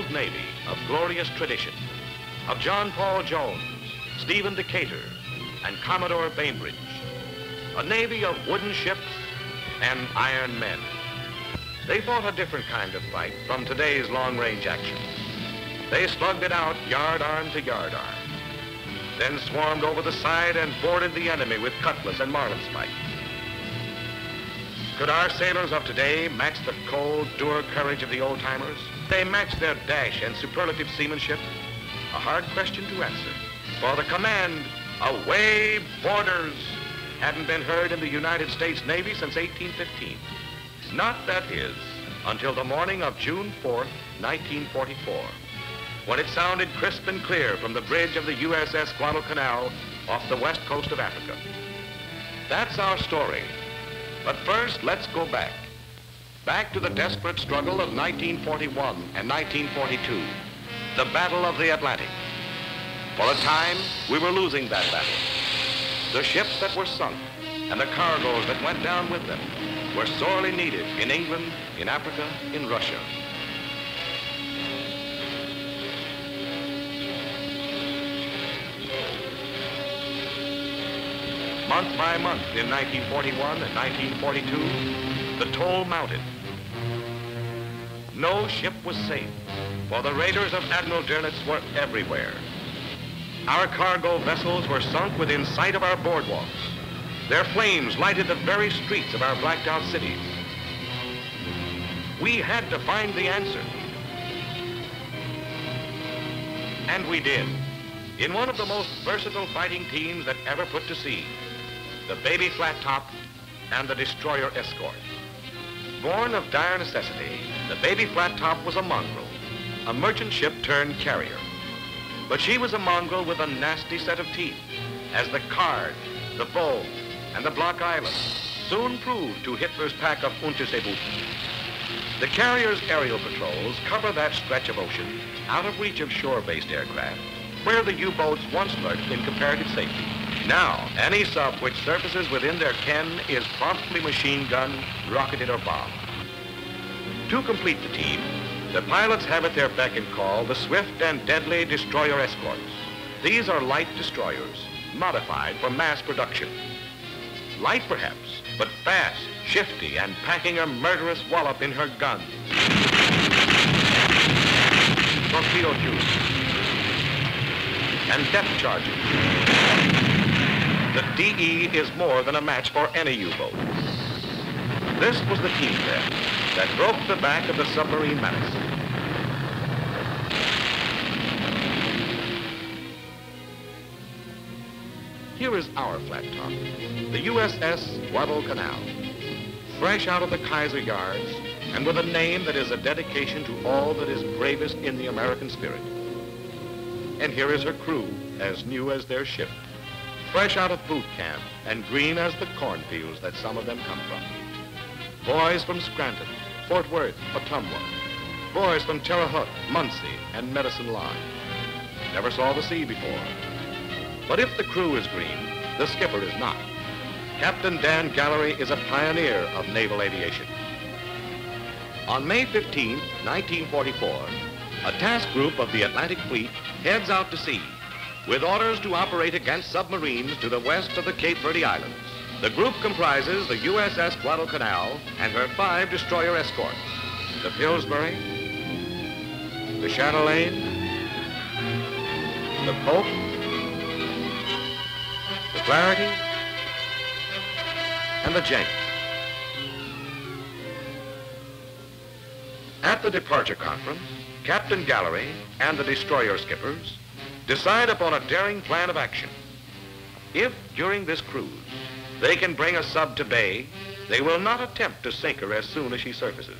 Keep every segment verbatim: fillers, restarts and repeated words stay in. old Navy of glorious tradition, of John Paul Jones, Stephen Decatur, and Commodore Bainbridge, a navy of wooden ships and iron men. They fought a different kind of fight from today's long-range action. They slugged it out yard arm to yard arm, then swarmed over the side and boarded the enemy with cutlass and marlin spikes. Could our sailors of today match the cold, dour courage of the old-timers? They match their dash and superlative seamanship? A hard question to answer, for the command, "Away boarders," hadn't been heard in the United States Navy since eighteen fifteen. Not, that is, until the morning of June fourth, nineteen forty-four, when it sounded crisp and clear from the bridge of the U S S Guadalcanal off the west coast of Africa. That's our story. But first, let's go back. Back to the desperate struggle of nineteen forty-one and nineteen forty-two, the Battle of the Atlantic. For a time, we were losing that battle. The ships that were sunk and the cargoes that went down with them were sorely needed in England, in Africa, in Russia. Month by month in nineteen forty-one and nineteen forty-two, the toll mounted. No ship was safe, for the raiders of Admiral Dönitz were everywhere. Our cargo vessels were sunk within sight of our boardwalks. Their flames lighted the very streets of our blacked-out cities. We had to find the answer. And we did, in one of the most versatile fighting teams that ever put to sea, the Baby Flat Top and the Destroyer Escort. Born of dire necessity, the Baby Flat Top was a mongrel, a merchant ship turned carrier. But she was a mongrel with a nasty set of teeth, as the Card, the Bow, and the Block Island soon proved to Hitler's pack of Unterseebooten. The carrier's aerial patrols cover that stretch of ocean out of reach of shore-based aircraft, where the U-boats once lurked in comparative safety. Now, any sub which surfaces within their ken is promptly machine-gunned, rocketed, or bombed. To complete the team, the pilots have at their beck and call the swift and deadly destroyer escorts. These are light destroyers, modified for mass production. Light, perhaps, but fast, shifty, and packing a murderous wallop in her guns. Torpedo tubes and depth charges. The D E is more than a match for any U-boat. This was the team then that broke the back of the submarine menace. Here is our flat top, the U S S Guadalcanal, fresh out of the Kaiser Yards, and with a name that is a dedication to all that is bravest in the American spirit. And here is her crew, as new as their ship, fresh out of boot camp and green as the cornfields that some of them come from. Boys from Scranton, Fort Worth, Ottumwa, boys from Terre Haute, Muncie, and Medicine Lodge. Never saw the sea before. But if the crew is green, the skipper is not. Captain Dan Gallery is a pioneer of naval aviation. On May fifteenth, nineteen forty-four, a task group of the Atlantic Fleet heads out to sea with orders to operate against submarines to the west of the Cape Verde Islands. The group comprises the U S S Guadalcanal and her five destroyer escorts, the Pillsbury, the Chatelain, the Pope, the Clarity, and the Jenks. At the departure conference, Captain Gallery and the destroyer skippers decide upon a daring plan of action. If, during this cruise, they can bring a sub to bay, they will not attempt to sink her as soon as she surfaces.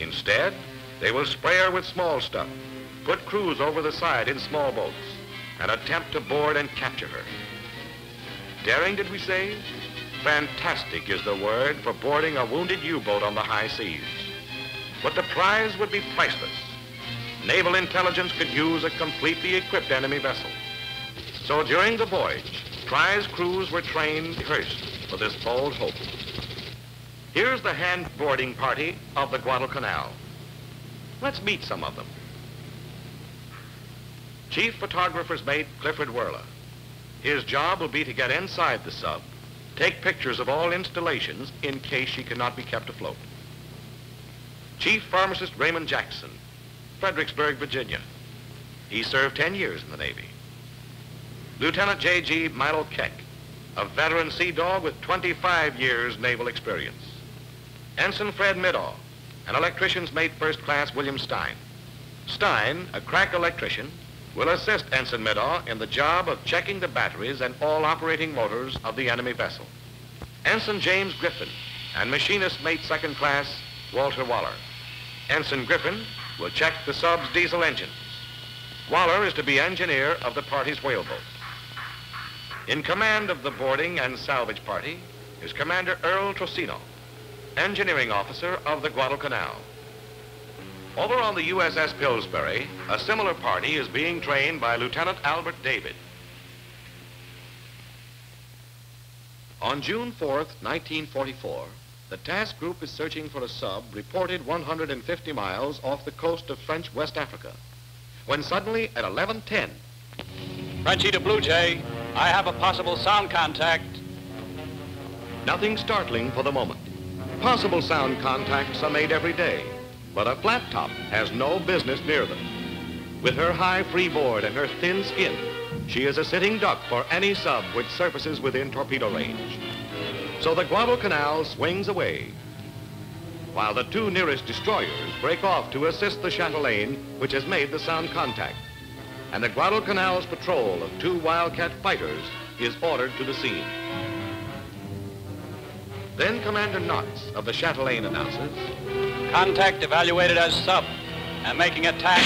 Instead, they will spray her with small stuff, put crews over the side in small boats, and attempt to board and capture her. Daring, did we say? Fantastic is the word for boarding a wounded U-boat on the high seas. But the prize would be priceless. Naval intelligence could use a completely equipped enemy vessel. So during the voyage, prize crews were trained first for this bold hope. Here's the hand boarding party of the Guadalcanal. Let's meet some of them. Chief Photographer's Mate Clifford Werla. His job will be to get inside the sub, take pictures of all installations in case she cannot be kept afloat. Chief Pharmacist Raymond Jackson, Fredericksburg, Virginia. He served ten years in the Navy. Lieutenant J G Milo Keck, a veteran sea dog with twenty-five years naval experience. Ensign Fred Middaugh, an electrician's mate first class William Stein. Stein, a crack electrician, will assist Ensign Middaugh in the job of checking the batteries and all operating motors of the enemy vessel. Ensign James Griffin and machinist mate second class Walter Waller. Ensign Griffin will check the sub's diesel engines. Waller is to be engineer of the party's whaleboat. In command of the boarding and salvage party is Commander Earl Trosino, engineering officer of the Guadalcanal. Over on the U S S Pillsbury, a similar party is being trained by Lieutenant Albert David. On June fourth, nineteen forty-four, the task group is searching for a sub reported one hundred fifty miles off the coast of French West Africa, when suddenly at eleven ten... Frenchy to Blue Jay, I have a possible sound contact. Nothing startling for the moment. Possible sound contacts are made every day, but a flat top has no business near them. With her high freeboard and her thin skin, she is a sitting duck for any sub which surfaces within torpedo range. So the Guadalcanal swings away, while the two nearest destroyers break off to assist the Chatelain, which has made the sound contact. And the Guadalcanal's patrol of two Wildcat fighters is ordered to the scene. Then Commander Knotts of the Chatelain announces, "Contact evaluated as sub and making attack."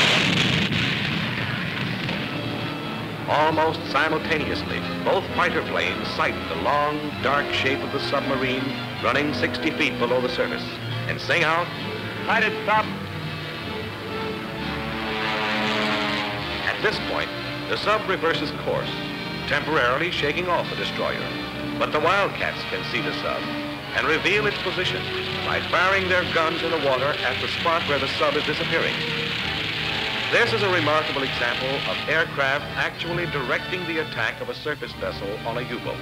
Almost simultaneously, both fighter planes sight the long, dark shape of the submarine running sixty feet below the surface and sing out, "Fight it, sub!" At this point, the sub reverses course, temporarily shaking off the destroyer. But the Wildcats can see the sub and reveal its position by firing their guns in the water at the spot where the sub is disappearing. This is a remarkable example of aircraft actually directing the attack of a surface vessel on a U-boat.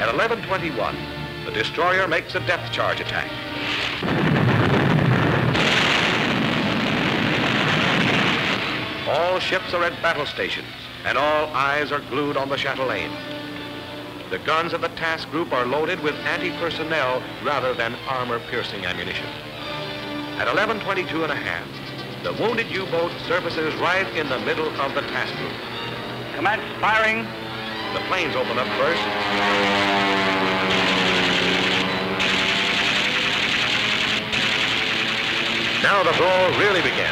At eleven twenty-one, the destroyer makes a depth charge attack. All ships are at battle stations, and all eyes are glued on the Chatelain. The guns of the task group are loaded with anti-personnel rather than armor-piercing ammunition. At eleven twenty-two and a half, the wounded U-boat surfaces right in the middle of the task group. Commence firing. The planes open up first. Now the brawl really began.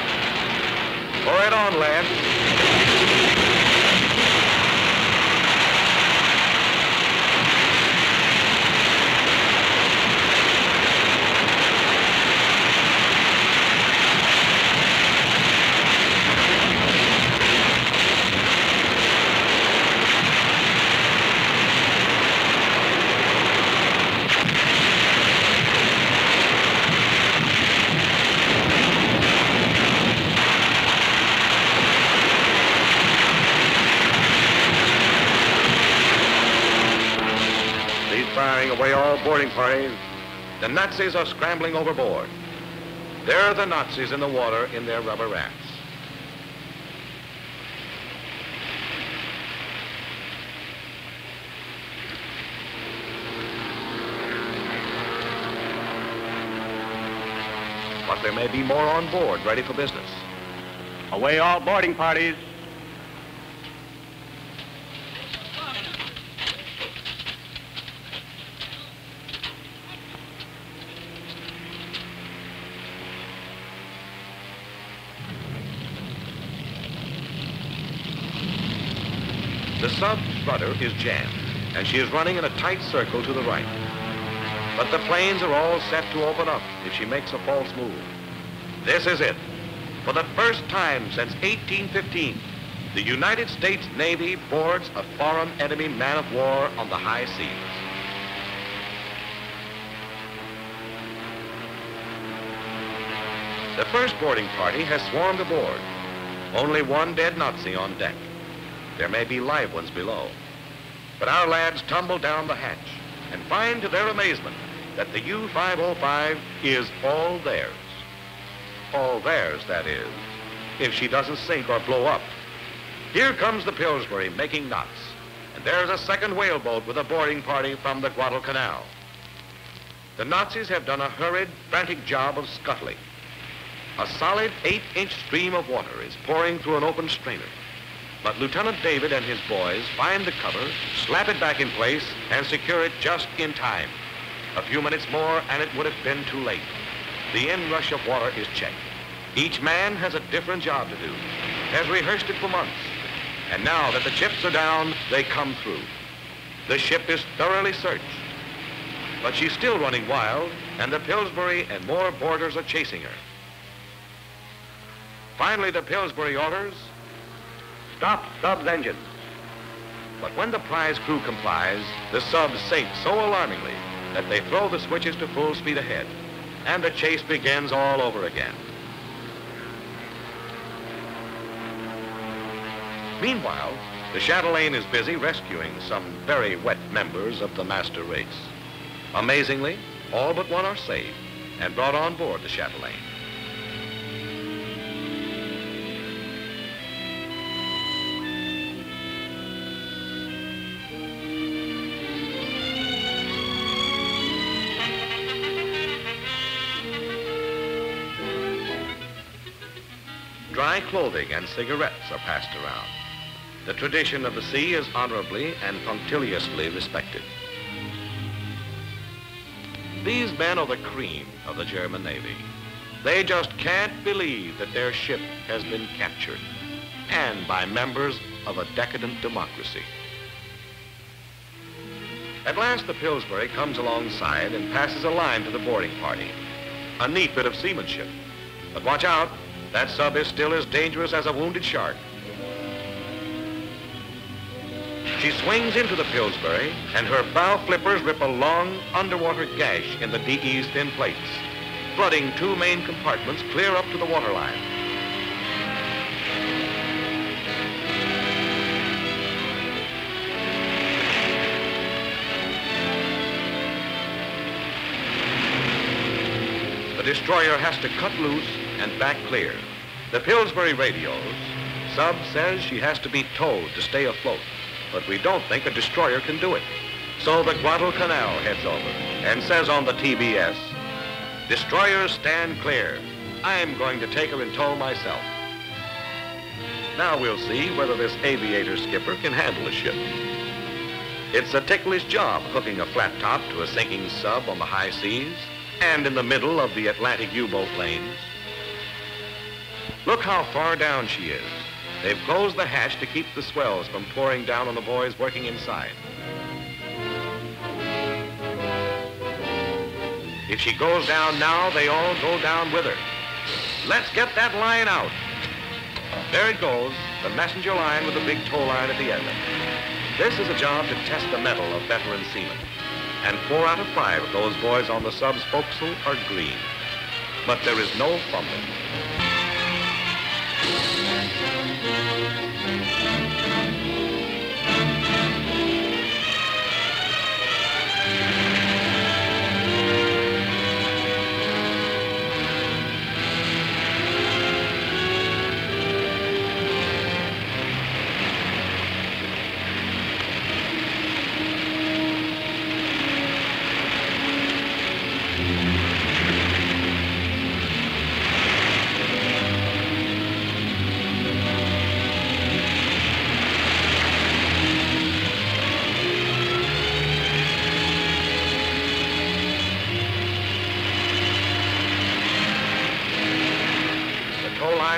For it on land. Away all boarding parties, the Nazis are scrambling overboard. There are the Nazis in the water in their rubber rafts. But there may be more on board ready for business. Away all boarding parties. The sub's rudder is jammed, and she is running in a tight circle to the right. But the planes are all set to open up if she makes a false move. This is it. For the first time since eighteen fifteen, the United States Navy boards a foreign enemy man of war on the high seas. The first boarding party has swarmed aboard. Only one dead Nazi on deck. There may be live ones below. But our lads tumble down the hatch and find to their amazement that the U five oh five is all theirs. All theirs, that is, if she doesn't sink or blow up. Here comes the Pillsbury making knots, and there's a second whale boat with a boarding party from the Guadalcanal. The Nazis have done a hurried, frantic job of scuttling. A solid eight-inch stream of water is pouring through an open strainer. But Lieutenant David and his boys find the cover, slap it back in place, and secure it just in time. A few minutes more, and it would have been too late. The inrush of water is checked. Each man has a different job to do, has rehearsed it for months. And now that the chips are down, they come through. The ship is thoroughly searched. But she's still running wild, and the Pillsbury and more boarders are chasing her. Finally, the Pillsbury orders, "Stop sub's engine." But when the prize crew complies, the sub sinks so alarmingly that they throw the switches to full speed ahead, and the chase begins all over again. Meanwhile, the Chatelain is busy rescuing some very wet members of the master race. Amazingly, all but one are saved and brought on board the Chatelain. Dry clothing and cigarettes are passed around. The tradition of the sea is honorably and punctiliously respected. These men are the cream of the German Navy. They just can't believe that their ship has been captured, and by members of a decadent democracy. At last, the Pillsbury comes alongside and passes a line to the boarding party. A neat bit of seamanship. But watch out, that sub is still as dangerous as a wounded shark. She swings into the Pillsbury, and her bow flippers rip a long underwater gash in the D E's thin plates, flooding two main compartments clear up to the waterline. The destroyer has to cut loose and back clear. The Pillsbury radios. Sub says she has to be towed to stay afloat. But we don't think a destroyer can do it. So the Guadalcanal heads over and says on the T B S, "Destroyers stand clear. I'm going to take her in tow myself." Now we'll see whether this aviator skipper can handle a ship. It's a ticklish job hooking a flat top to a sinking sub on the high seas and in the middle of the Atlantic U-boat lanes. Look how far down she is. They've closed the hatch to keep the swells from pouring down on the boys working inside. If she goes down now, they all go down with her. Let's get that line out. There it goes, the messenger line with the big tow line at the end of it. This is a job to test the mettle of veteran seamen. And four out of five of those boys on the sub's forecastle are green. But there is no fumbling.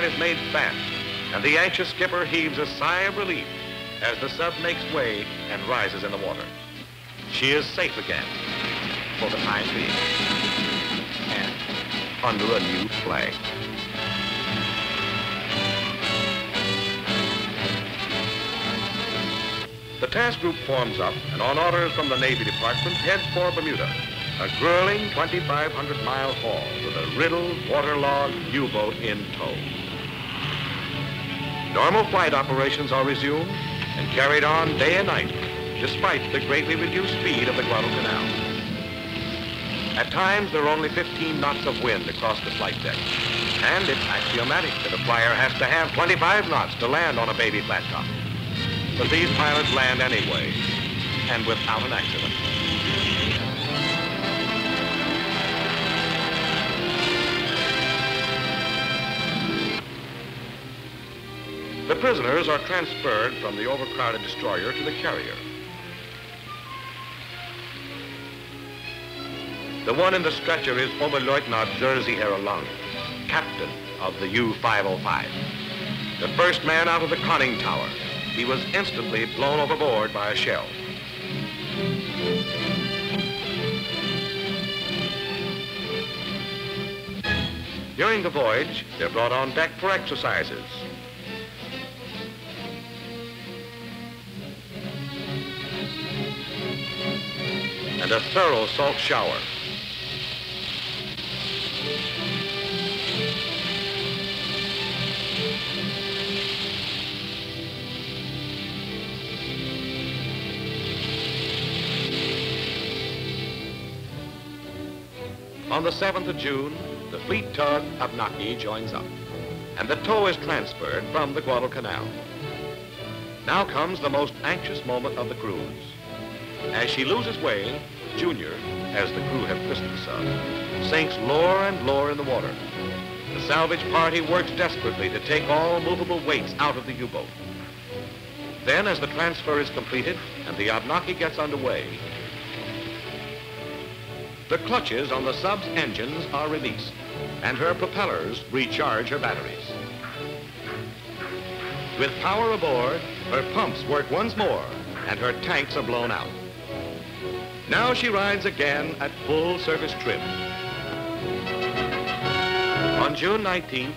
Is made fast, and the anxious skipper heaves a sigh of relief as the sub makes way and rises in the water. She is safe again, for the time being, and under a new flag. The task group forms up, and on orders from the Navy Department, heads for Bermuda, a grueling twenty-five hundred mile haul with a riddled, waterlogged U-boat in tow. Normal flight operations are resumed and carried on day and night, despite the greatly reduced speed of the Guadalcanal. At times, there are only fifteen knots of wind across the flight deck. And it's axiomatic that a flyer has to have twenty-five knots to land on a baby flat top. But these pilots land anyway, and without an accident. The prisoners are transferred from the overcrowded destroyer to the carrier. The one in the stretcher is Oberleutnant Harald Lange, captain of the U five oh five. The first man out of the conning tower, he was instantly blown overboard by a shell. During the voyage, they're brought on deck for exercises. And a thorough salt shower. On the seventh of June, the fleet tug Abnaki joins up, and the tow is transferred from the Guadalcanal. Now comes the most anxious moment of the cruise. As she loses way, Junior, as the crew have christened the son, sinks lower and lower in the water. The salvage party works desperately to take all movable weights out of the U-boat. Then, as the transfer is completed and the Abnaki gets underway, the clutches on the sub's engines are released, and her propellers recharge her batteries. With power aboard, her pumps work once more, and her tanks are blown out. Now she rides again at full surface trim. On June nineteenth,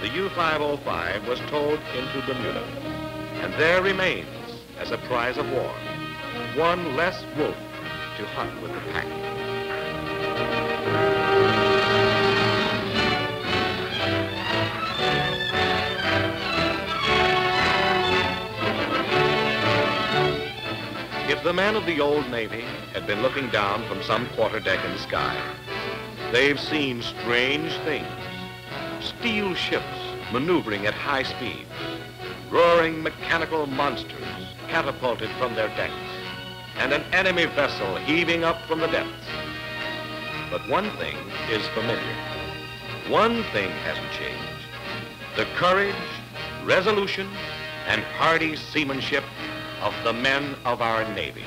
the U five oh five was towed into Bermuda, and there remains, as a prize of war, one less wolf to hunt with the pack. If the men of the old Navy had been looking down from some quarter deck in the sky, they've seen strange things. Steel ships maneuvering at high speeds, roaring mechanical monsters catapulted from their decks, and an enemy vessel heaving up from the depths. But one thing is familiar. One thing hasn't changed. The courage, resolution, and hardy seamanship of the men of our Navy.